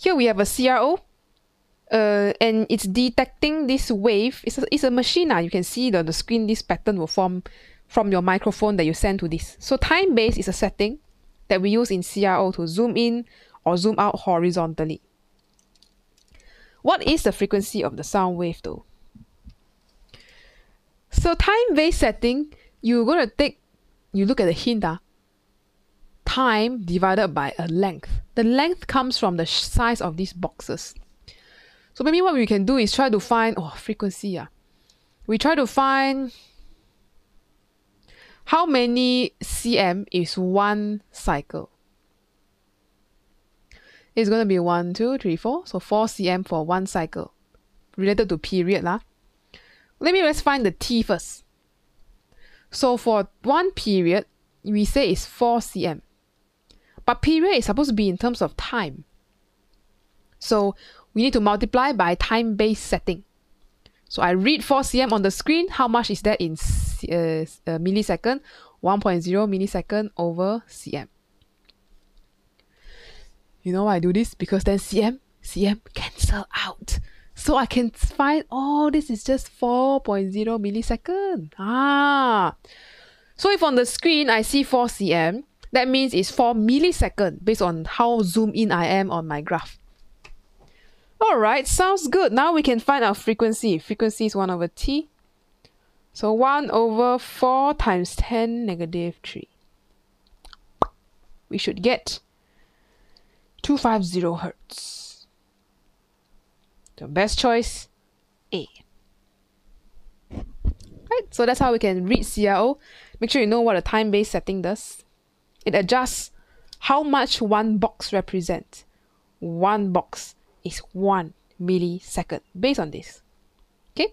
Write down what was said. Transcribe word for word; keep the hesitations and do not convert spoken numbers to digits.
Here we have a C R O, uh, and it's detecting this wave. It's a, it's a machine. Uh, you can see on the screen this pattern will form from your microphone that you send to this. So time-based is a setting that we use in C R O to zoom in or zoom out horizontally. What is the frequency of the sound wave though? So time-based setting, you're going to take, you look at the hint, uh, time divided by a length. The length comes from the size of these boxes. So maybe what we can do is try to find, oh, frequency. Uh, we try to find how many C M is one cycle. It's going to be one, two, three, four. So four C M for one cycle, related to period. Uh. Let me let's find the T first. So for one period, we say it's four C M. But period is supposed to be in terms of time. So we need to multiply by time-based setting. So I read four C M on the screen. How much is that in uh, uh, millisecond? one point zero millisecond over C M. You know why I do this? Because then C M, C M cancel out. So I can find, oh, this is just four point zero millisecond. Ah. So if on the screen I see four C M, that means it's four milliseconds based on how zoomed in I am on my graph. Alright, sounds good. Now we can find our frequency. Frequency is one over T. So one over four times ten negative three. We should get two hundred fifty hertz. The best choice, A. Right, so that's how we can read C R O. Make sure you know what a time-based setting does. It adjusts how much one box represents. One box is one millisecond based on this. Okay?